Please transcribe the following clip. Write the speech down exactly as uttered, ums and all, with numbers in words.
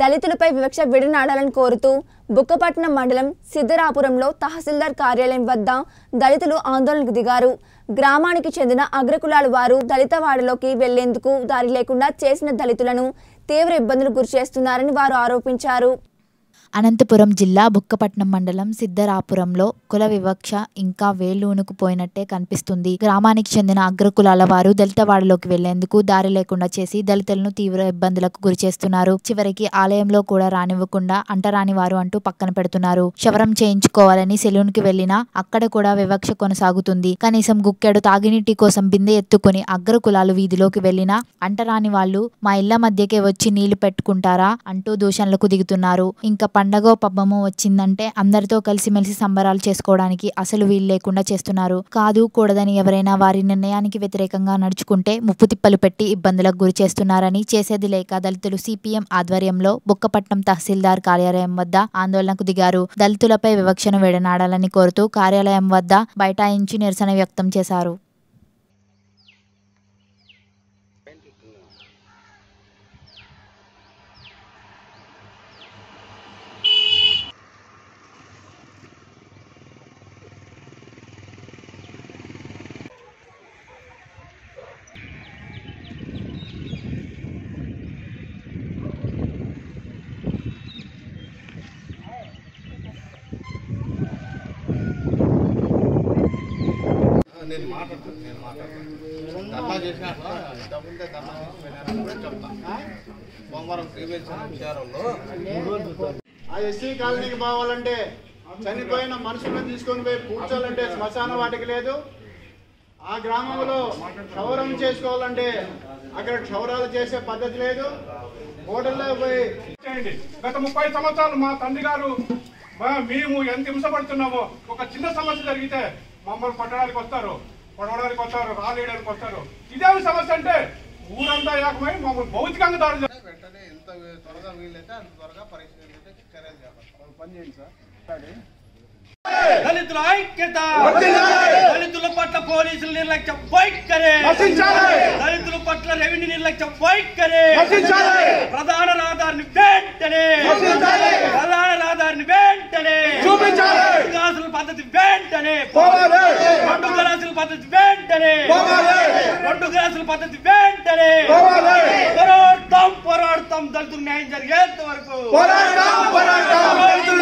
దళితులపై వివక్ష విడనాడాలని కోరుతూ బుక్కపట్నం మండలం సిద్ధరాపురంలో తహసీల్దార్ కార్యాలయం వద్ద దళితులు ఆందోళనకు దిగారు. గ్రామానికి చెందిన అగ్రకులాల వారు దళితవాడలోకి వెళ్లేందుకు దారి లేకుండా చేసిన దళితులను తీవ్ర ఇబ్బందులు గురిచేస్తున్నారని వారు ఆరోపించారు. అనంతపురం జిల్లా బుక్కపట్నం మండలం సిద్ధరాపురంలో కుల వివక్ష ఇంకా వేళ్లూనుకుపోయినట్టే కనిపిస్తుంది. గ్రామానికి చెందిన అగ్రకులాల వారు దళితవాడలోకి వెళ్లేందుకు దారి లేకుండా చేసి దళితులను తీవ్ర ఇబ్బందులకు గురి చేస్తున్నారు. చివరికి ఆలయంలో కూడా రానివ్వకుండా అంటరాని వారు అంటూ పక్కన పెడుతున్నారు. క్షవరం చేయించుకోవాలని సెలూన్ కి వెళ్లినా అక్కడ కూడా వివక్ష కొనసాగుతుంది. కనీసం గుక్కెడు తాగినీటి కోసం బిందె ఎత్తుకుని అగ్రకులాలు వీధిలోకి వెళ్లినా అంటరాని వాళ్ళు మా ఇళ్ల మధ్యకే వచ్చి నీళ్లు పెట్టుకుంటారా అంటూ దూషణలకు దిగుతున్నారు. ఇంకా పండగో పబ్బమో వచ్చిందంటే అందరితో కలిసిమెలిసి సంబరాలు చేసుకోవడానికి అసలు వీలు లేకుండా చేస్తున్నారు. కాదు కూడదని ఎవరైనా వారి నిర్ణయానికి వ్యతిరేకంగా నడుచుకుంటే ముప్పు తిప్పలు పెట్టి ఇబ్బందులకు గురి చేస్తున్నారని చేసేది లేక దళితులు సిపిఎం ఆధ్వర్యంలో బుక్కపట్నం తహసీల్దార్ కార్యాలయం వద్ద ఆందోళనకు దిగారు. దళితులపై వివక్షను విడనాడాలని కోరుతూ కార్యాలయం వద్ద బైఠాయించి నిరసన వ్యక్తం చేశారు. నేను మాట్లాడతాను నేను మాట్లాడతాను ధర్నా చేసినా ఇంతకుముందే ధర్నా చెప్తా. సోమవారం ఆ ఎస్సీ కాలనీకి పోవాలంటే చనిపోయిన మనుషులను తీసుకొని పోయి కూర్చోవాలంటే శ్మశాన వాటికి లేదు. ఆ గ్రామంలో క్షౌరం చేసుకోవాలంటే అక్కడ క్షౌరాలు చేసే పద్ధతి లేదు. హోటల్లో పోయి గత ముప్పై సంవత్సరాలు మా తండ్రి గారు మేము ఎంత హింసపడుతున్నామో ఒక చిన్న సమస్య జరిగితే మమ్మల్ని పట్టడానికి వస్తారు, పడవడానికి వస్తారు, రాలేయడానికి వస్తారు. ఇదేమి సమస్య అంటే ఊరంతా ఏకమై మమ్మల్ని భౌతికంగా దాడి చేస్తారు. వెంటనే ఎంత త్వరగా వీలైతే అంత త్వరగా పరిశీలించే చర్యలు చేపట్టాలి. పని చేయండి సార్. దళితుల ఐక్యత, దళితుల పట్ల పోలీసులు నిర్లక్ష్యం వైఖరే, దళితుల పట్ల రెవెన్యూ నిర్లక్ష్యం వైఖరే, ప్రధాన రహదారిని వెంటనే ప్రధాన రహదారిని వెంటనే వికాసుల పద్ధతి వెంటనే రెండు గ్లాసుల పద్ధతి వెంటనే రెండు గ్లాసుల పద్ధతి వెంటనే పోరాడతాం పోరాడతాం దళితులు న్యాయం జరిగేంత వరకు పోరాడతాం పోరాడతాం.